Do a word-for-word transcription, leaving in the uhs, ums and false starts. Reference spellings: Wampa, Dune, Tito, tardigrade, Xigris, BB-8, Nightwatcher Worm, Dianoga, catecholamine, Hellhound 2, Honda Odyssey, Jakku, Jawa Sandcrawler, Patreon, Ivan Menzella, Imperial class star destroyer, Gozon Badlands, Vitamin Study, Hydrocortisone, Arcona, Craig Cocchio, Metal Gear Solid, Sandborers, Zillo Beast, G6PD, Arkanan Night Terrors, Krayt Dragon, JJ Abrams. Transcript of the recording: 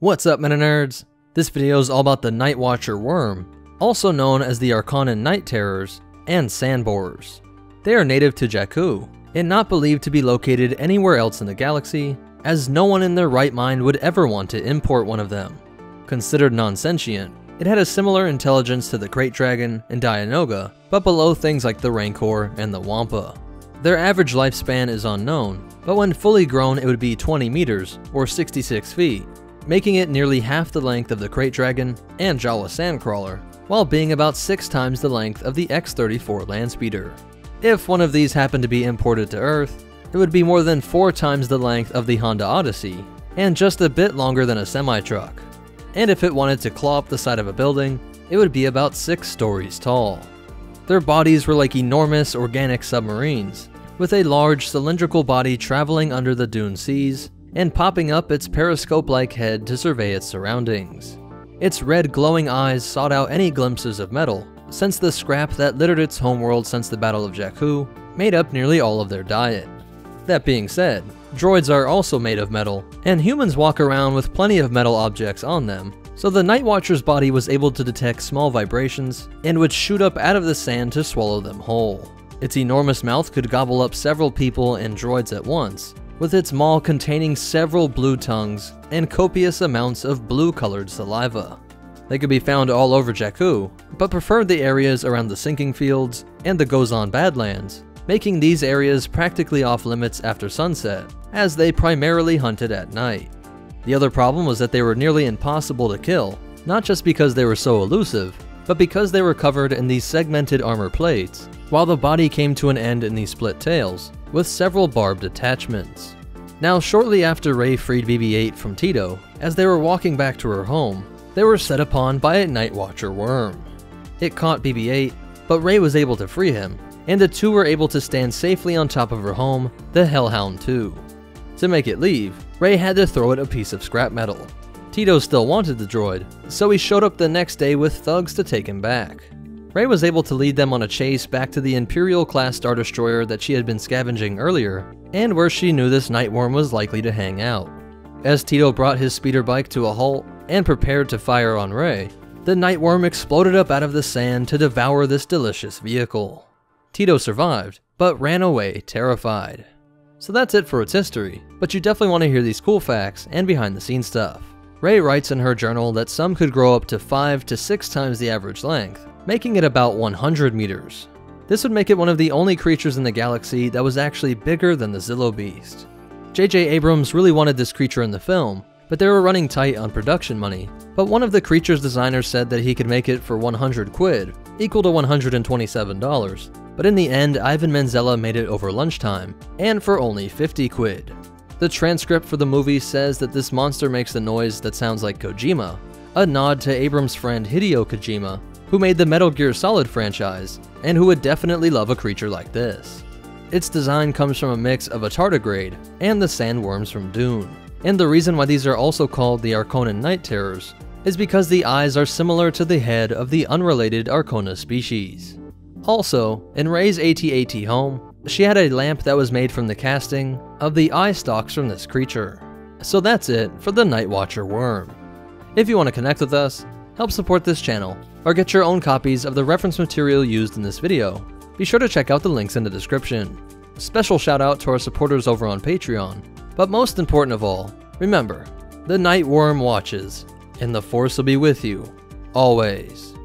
What's up, Meta Nerds? This video is all about the Nightwatcher Worm, also known as the Arkanan Night Terrors and Sandborers. They are native to Jakku, and not believed to be located anywhere else in the galaxy, as no one in their right mind would ever want to import one of them. Considered non-sentient, it had a similar intelligence to the Krayt Dragon and Dianoga, but below things like the Rancor and the Wampa. Their average lifespan is unknown, but when fully grown it would be twenty meters, or sixty-six feet, making it nearly half the length of the Krayt Dragon and Jawa Sandcrawler, while being about six times the length of the X thirty-four Landspeeder. If one of these happened to be imported to Earth, it would be more than four times the length of the Honda Odyssey, and just a bit longer than a semi-truck. And if it wanted to claw up the side of a building, it would be about six stories tall. Their bodies were like enormous organic submarines, with a large cylindrical body traveling under the Dune seas and popping up its periscope-like head to survey its surroundings. Its red glowing eyes sought out any glimpses of metal, since the scrap that littered its homeworld since the Battle of Jakku made up nearly all of their diet. That being said, droids are also made of metal, and humans walk around with plenty of metal objects on them, so the Nightwatcher's body was able to detect small vibrations and would shoot up out of the sand to swallow them whole. Its enormous mouth could gobble up several people and droids at once, with its maw containing several blue tongues and copious amounts of blue-colored saliva. They could be found all over Jakku, but preferred the areas around the sinking fields and the Gozon Badlands, making these areas practically off-limits after sunset, as they primarily hunted at night. The other problem was that they were nearly impossible to kill, not just because they were so elusive, but because they were covered in these segmented armor plates, while the body came to an end in these split tails, with several barbed attachments. Now, shortly after Rey freed B B eight from Tito, as they were walking back to her home, they were set upon by a Nightwatcher worm. It caught B B eight, but Rey was able to free him, and the two were able to stand safely on top of her home, the Hellhound two. To make it leave, Rey had to throw it a piece of scrap metal. Tito still wanted the droid, so he showed up the next day with thugs to take him back. Rey was able to lead them on a chase back to the Imperial class star destroyer that she had been scavenging earlier, and where she knew this Nightworm was likely to hang out. As Tito brought his speeder bike to a halt and prepared to fire on Rey, the Nightworm exploded up out of the sand to devour this delicious vehicle. Tito survived, but ran away terrified. So that's it for its history, but you definitely want to hear these cool facts and behind the scenes stuff. Rey writes in her journal that some could grow up to five to six times the average length, making it about one hundred meters. This would make it one of the only creatures in the galaxy that was actually bigger than the Zillo Beast. J J Abrams really wanted this creature in the film, but they were running tight on production money, but one of the creature's designers said that he could make it for one hundred quid, equal to one hundred twenty-seven dollars, but in the end Ivan Menzella made it over lunchtime, and for only fifty quid. The transcript for the movie says that this monster makes the noise that sounds like Kojima, a nod to Abrams' friend Hideo Kojima, who made the Metal Gear Solid franchise, and who would definitely love a creature like this. Its design comes from a mix of a tardigrade and the sandworms from Dune, and the reason why these are also called the Arkanan Night Terrors is because the eyes are similar to the head of the unrelated Arcona species. Also, in Rey's AT-AT home, she had a lamp that was made from the casting of the eye stalks from this creature. So that's it for the Nightwatcher Worm. If you want to connect with us, help support this channel, or get your own copies of the reference material used in this video, be sure to check out the links in the description. Special shout out to our supporters over on Patreon, but most important of all, remember, the Nightworm watches, and the Force will be with you, always.